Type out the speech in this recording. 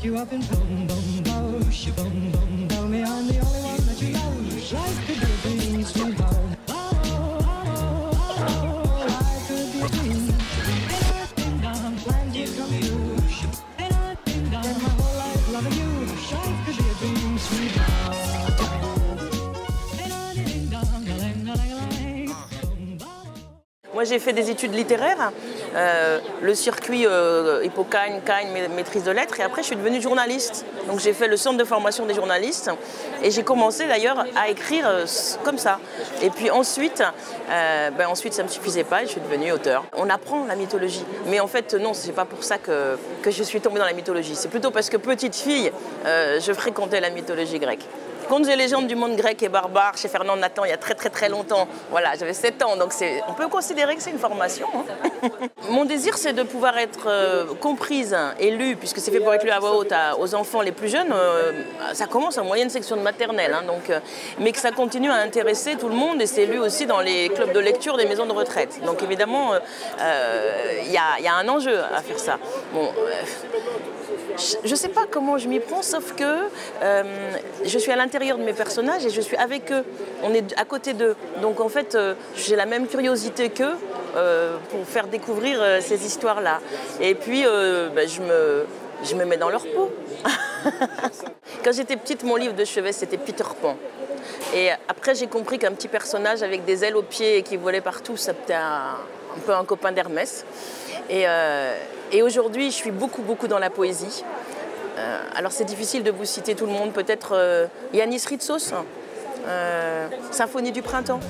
pick you up in boom, boom, boom, she boom, boom, boom. Me, I'm the only one that you know. Life could be a dream, sweet home. Oh, oh, oh, oh, life could be a dream. And I've been down, planned you from you. And I've been down, my whole life loving you. Life could be a dream, sweet home. Moi, j'ai fait des études littéraires. Le circuit Hippocagne, maîtrise de lettres, et après je suis devenue journaliste. Donc j'ai fait le centre de formation des journalistes et j'ai commencé d'ailleurs à écrire comme ça. Et puis ensuite, ça ne me suffisait pas et je suis devenue auteur. On apprend la mythologie, mais en fait non, c'est pas pour ça que je suis tombée dans la mythologie. C'est plutôt parce que petite fille, je fréquentais la mythologie grecque. Contes et légendes du monde grec et barbare chez Fernand Nathan il y a très très très longtemps. Voilà, j'avais 7 ans, donc on peut considérer que c'est une formation. Hein. Mon désir, c'est de pouvoir être comprise et lue, puisque c'est fait pour être lu à voix haute aux enfants les plus jeunes. Ça commence en moyenne section de maternelle, hein, donc, mais que ça continue à intéresser tout le monde et c'est lu aussi dans les clubs de lecture des maisons de retraite. Donc évidemment, il y a un enjeu à faire ça. Bon, je ne sais pas comment je m'y prends, sauf que je suis à l'intérieur de mes personnages et je suis avec eux, on est à côté d'eux. Donc en fait, j'ai la même curiosité qu'eux pour faire découvrir ces histoires-là. Et puis, je me mets dans leur peau. Quand j'étais petite, mon livre de chevet, c'était Peter Pan. Et après, j'ai compris qu'un petit personnage avec des ailes aux pieds et qui volait partout, c'était un peu un copain d'Hermès. Et aujourd'hui, je suis beaucoup dans la poésie. Alors c'est difficile de vous citer tout le monde, peut-être Yannis Ritsos, Symphonie du Printemps.